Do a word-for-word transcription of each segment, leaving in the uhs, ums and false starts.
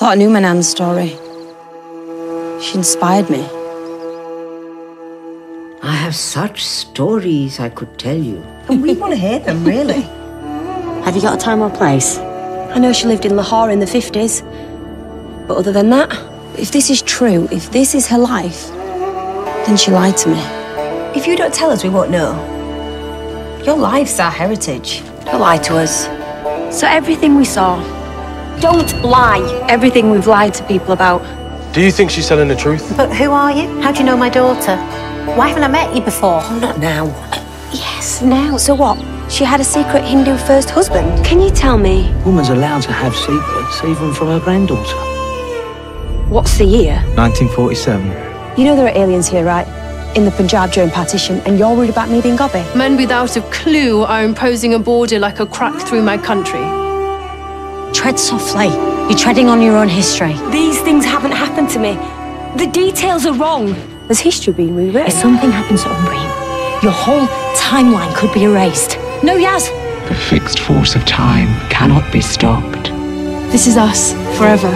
thought I knew my Nan's story. She inspired me. I have such stories I could tell you. And we want to hear them, really. Have you got a time or place? I know she lived in Lahore in the fifties. But other than that, if this is true, if this is her life, then she lied to me. If you don't tell us, we won't know. Your life's our heritage. Don't lie to us. So everything we saw, don't lie. Everything we've lied to people about. Do you think she's telling the truth? But who are you? How do you know my daughter? Why haven't I met you before? Oh, not now. Uh, yes, now. So what? She had a secret Hindu first husband. Can you tell me? A woman's allowed to have secrets, even from her granddaughter. What's the year? nineteen forty-seven. You know there are aliens here, right? In the Punjab during partition, and you're worried about me being gobby? Men without a clue are imposing a border like a crack through my country. Tread softly. You're treading on your own history. These things haven't happened to me. The details are wrong. There's history being rewritten. If something happens to Umbreen, your whole timeline could be erased. No, Yas! The fixed force of time cannot be stopped. This is us, forever.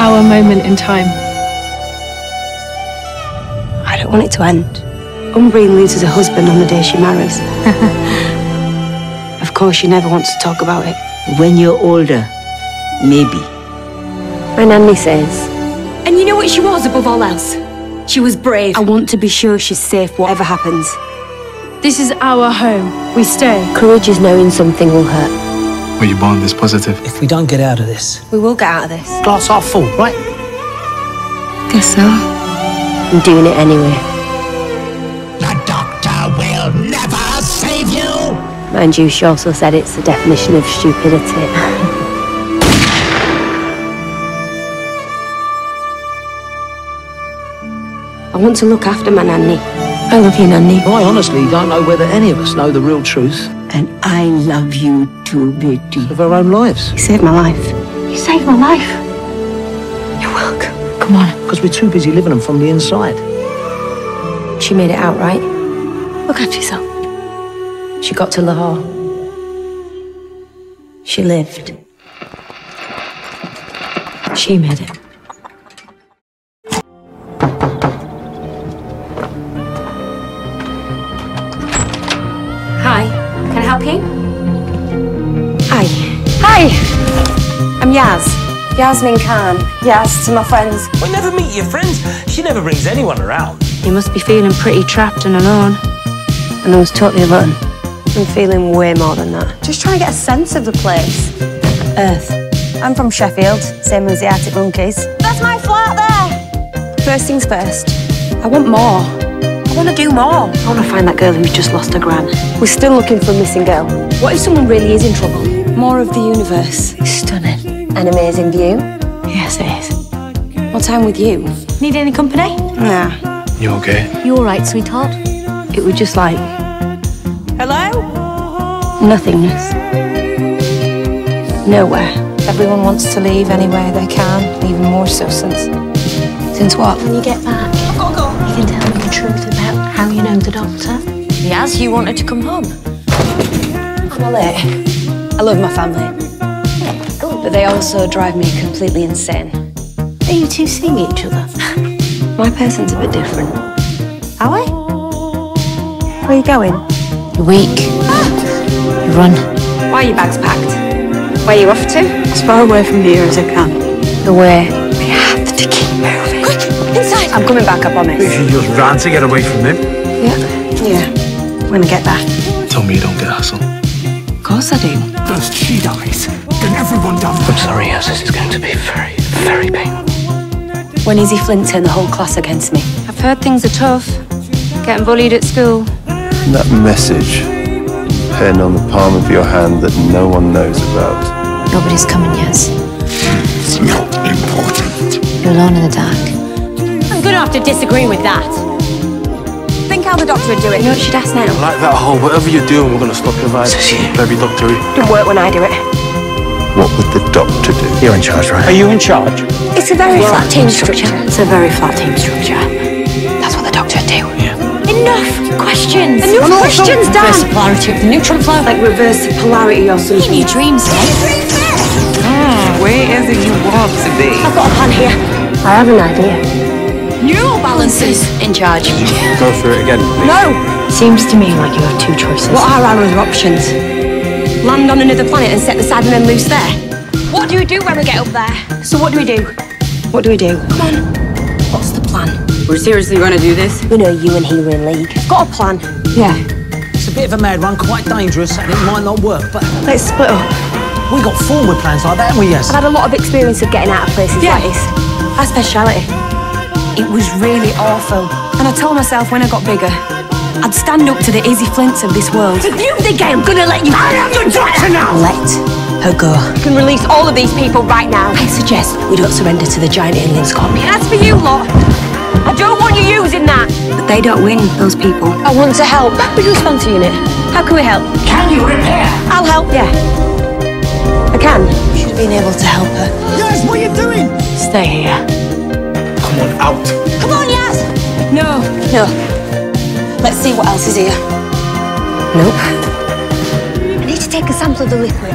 Our moment in time. I don't want it to end. Umbreen loses her husband on the day she marries. Of course, she never wants to talk about it. When you're older, maybe. My nanny says. And you know what she was above all else? She was brave. I want to be sure she's safe whatever happens. This is our home. We stay. Courage is knowing something will hurt. Were you born this positive? If we don't get out of this... We will get out of this. Glass half full, right? Guess so. I'm doing it anyway. The doctor will never save you! Mind you, she also said it's the definition of stupidity. I want to look after my nanny. I love you, Nanny. I honestly don't know whether any of us know the real truth. And I love you too, Betty. Of our own lives. You saved my life. You saved my life. You're welcome. Come on. Because we're too busy living them from the inside. She made it out, right? Look after yourself. She got to Lahore. She lived. She made it. Hi. Hi! I'm Yas. Yasmin Khan. Yas to my friends. We'll never meet your friends. She never brings anyone around. You must be feeling pretty trapped and alone. And I was totally alone. I'm feeling way more than that. Just trying to get a sense of the place. Earth. I'm from Sheffield, same as the Arctic Monkeys. That's my flat there! First things first. I want more. I want to do more. I want to find that girl who just lost her gran. We're still looking for a missing girl. What if someone really is in trouble? More of the universe. It's stunning. An amazing view? Yes, it is. What time with you? Need any company? Nah. You okay? You all right, sweetheart? It was just like... Hello? Nothingness. Nowhere. Everyone wants to leave anywhere they can, even more so since... Since what? When you get back, I've got to go. You can tell me the truth about how you know the doctor. Yas, you wanted to come home. I'm all late. I love my family, but they also drive me completely insane. Are you two seeing each other? My person's a bit different. Are we? Where are you going? You're weak. Ah. You run. Why are your bags packed? Where are you off to? As far away from here as I can. The way. We have to keep moving. Quick! Inside! I'm coming back, I promise. You just ran to get away from him. Yeah. Yeah. When I get back. Tell me you don't get hassled. Of course I do. First she dies, then everyone dies. I'm sorry, Yas, this is going to be very, very painful. When Izzy Flint turned the whole class against me. I've heard things are tough. Getting bullied at school. That message, pen on the palm of your hand that no one knows about. Nobody's coming, Yas. It's not important. You're alone in the dark. I'm gonna have to disagree with that. How the doctor would do it. You know what she'd ask now? Like that whole, whatever you're doing, we're going to stop your vibe. So she... Baby doctor -y. It didn't work when I do it. What would the doctor do? You're in charge, right? Are you in charge? It's a very flat team structure. structure. It's a very flat team structure. That's what the doctor would do. Yeah. Enough questions. Enough well, questions, Dan. Reverse polarity of the neutron flow. Like reverse polarity or something. In your dreams, right? Ah. Where is it you want to be? I've got a plan here. I have an idea. Neural balances in charge. Go through it again, please. No! Seems to me like you have two choices. What are our other options? Land on another planet and set the Cybermen loose there? What do we do when we get up there? So what do we do? What do we do? Come on. What's the plan? We're seriously going to do this? We know you and he were in league. Got a plan. Yeah. It's a bit of a mad one, quite dangerous, and it might not work, but... Let's split up. We got forward plans like that, haven't we, Yes? I've had a lot of experience of getting out of places yeah. like this. Our speciality. It was really awful. And I told myself when I got bigger, I'd stand up to the Izzy Flints of this world. If you think I'm gonna let you... I am the doctor now! Let her go. You can release all of these people right now. I suggest we don't surrender to the giant alien scorpion. As for you lot, I don't want you using that. But they don't win, those people. I want to help. We're your sponsor unit. How can we help? Can you repair? I'll help, yeah. I can. You should have been able to help her. Yas, what are you doing? Stay here. Come on, out. Come on, Yas! No. No. Let's see what else is here. Nope. I need to take a sample of the liquid.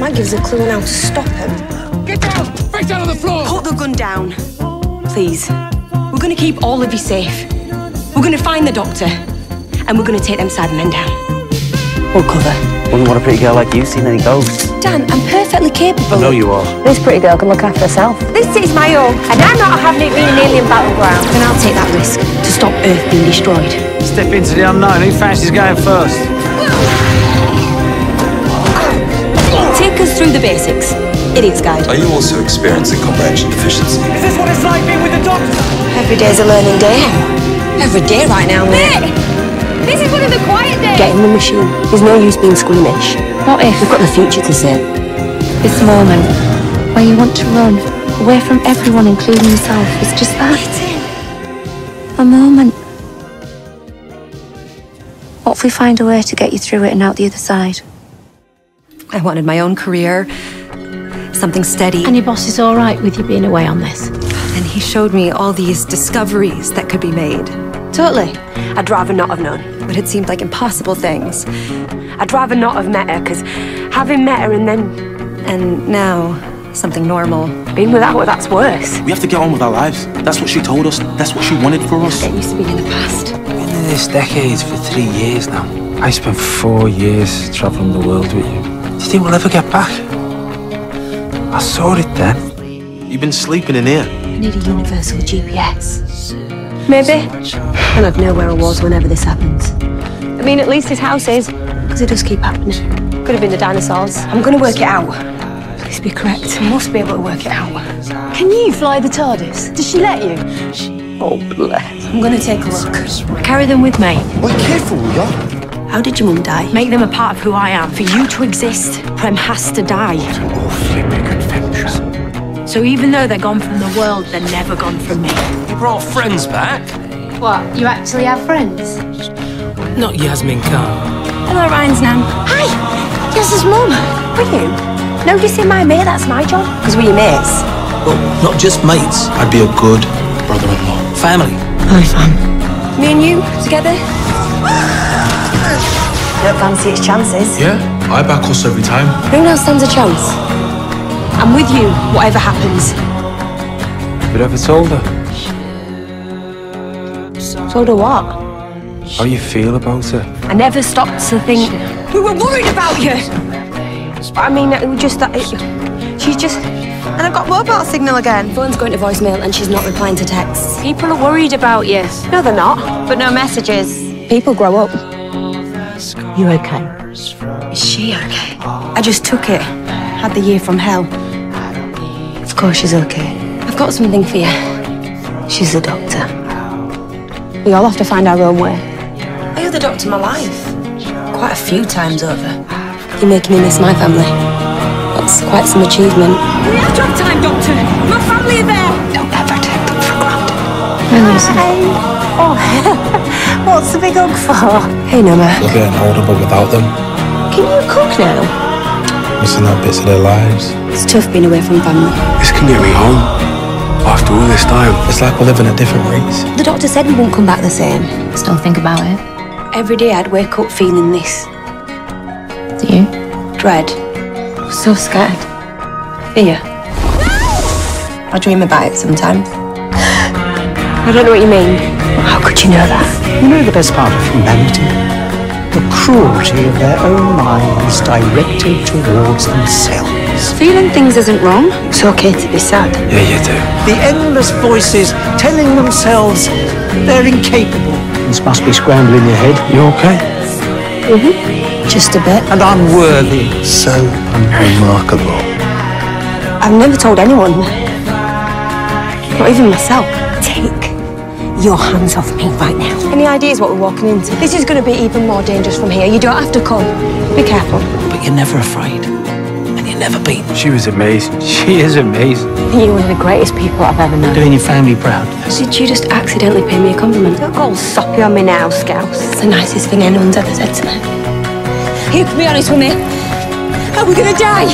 Might give us a clue on how to stop him. Get down! Break down on the floor! Put the gun down. Please. We're going to keep all of you safe. We're going to find the doctor. And we're going to take them Cybermen down. We'll cover. Wouldn't want a pretty girl like you seen any ghosts. Dan, I'm perfectly capable. I know you are. This pretty girl can look after herself. This is my home, and I'm not having it be an alien battleground. And I'll take that risk to stop Earth being destroyed. Step into the unknown. Who fancies going first? Take us through the basics. Idiot's Guide. Are you also experiencing comprehension deficiency? Is this what it's like being with the doctor? Every day's a learning day. Every day right now, mate. This is one of the quiet days! Get in the machine. There's no use being squeamish. What if? We've got the future to save. This moment, where you want to run, away from everyone including yourself, is just that. Get in. A moment. What if we find a way to get you through it and out the other side? I wanted my own career, something steady. And your boss is all right with you being away on this? And he showed me all these discoveries that could be made. Totally. I'd rather not have known. But it seemed like impossible things. I'd rather not have met her, because having met her and then... And now, something normal. Being without her, that's worse. We have to get on with our lives. That's what she told us. That's what she wanted for us. Get used to being in the past. I've been in this decade for three years now. I spent four years travelling the world with you. Do you think we'll ever get back? I saw it then. You've been sleeping in here. I need a universal G P S. Maybe. And I'd know where I was whenever this happens. I mean, at least his house is. Because it does keep happening. Could have been the dinosaurs. I'm going to work it out. Please be correct. I must be able to work it out. Can you fly the TARDIS? Does she let you? Oh, bless. I'm going to take a look. Carry them with me. Be careful, yeah. How did your mum die? Make them a part of who I am. For you to exist, Prem has to die. What an awfully big adventure. So even though they're gone from the world, they're never gone from me. Brought friends back. What? You actually have friends? Not Yasmin Khan. Hello, Ryan's nan. Hi! Yas's mum. Were you? Noticing my mate, that's my job. Because we're your mates. Well, not just mates. I'd be a good brother-in-law. Family. Hi, fam. Me and you, together? Don't fancy its chances. Yeah, I back us every time. Who now stands a chance? I'm with you, whatever happens. But ever told her? So do what? How you feel about her? I never stopped to think we were worried about you. But I mean, it was just that it, she's just, and I've got mobile signal again. Phone's going to voicemail and she's not replying to texts. People are worried about you. No, they're not. But no messages. People grow up. You okay? Is she okay? I just took it. Had the year from hell. Of course she's okay. I've got something for you. She's a doctor. We all have to find our own way. I owe the doctor my life. Quite a few times over. You're making me miss my family. That's quite some achievement. We have drug time, Doctor! My family are there! Don't ever take them for granted. Hi. Hi. Oh, what's the big hug for? Hey, Noma. They're getting older, but without them. Can you cook now? Missing out bits of their lives. It's tough being away from family. This can get me home. After all this time, it's like we're living at different rates. The doctor said we won't come back the same. Still think about it. Every day I'd wake up feeling this. Do you? Dread. So scared. Here. No! I dream about it sometimes. I don't know what you mean. How could you know that? You know the best part of humanity? The cruelty of their own minds directed towards themselves. Feeling things isn't wrong. It's okay to be sad. Yeah, you do. The endless voices telling themselves they're incapable. This must be scrambling your head. You okay? Mm-hmm. Just a bit. And unworthy. So unremarkable. I've never told anyone. Not even myself. Take your hands off me right now. Any ideas what we're walking into? This is going to be even more dangerous from here. You don't have to come. Be careful. But you're never afraid. And you're never beaten. She was amazing. She is amazing. You're one of the greatest people I've ever known. Doing your family proud. Did you just accidentally pay me a compliment? Don't go all soppy on me now, Scouse. It's the nicest thing anyone's ever said to me. You can be honest with me. Are we going to die?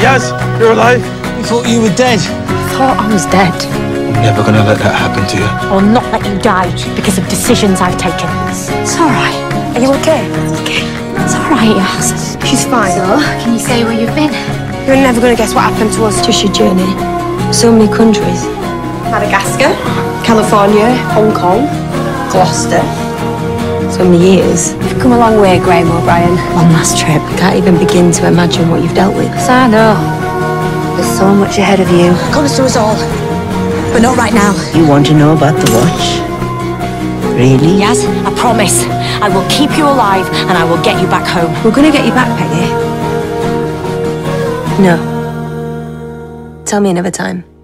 Yes, you're alive. We thought you were dead. I thought I was dead. Never gonna let that happen to you. I'll not let you die because of decisions I've taken. It's all right. Are you okay? Okay. It's all right, Yas. She's fine. So, can you say where you've been? You're never gonna guess what happened to us. Just your journey. So many countries. Madagascar, California, Hong Kong, Gloucester. So many years. You've come a long way, Graham O'Brien. One last trip. I can't even begin to imagine what you've dealt with. Because I know. There's so much ahead of you. It comes to us all. But not right now. You want to know about the watch? Really? Yes, I promise. I will keep you alive and I will get you back home. We're going to get you back, Peggy. No. Tell me another time.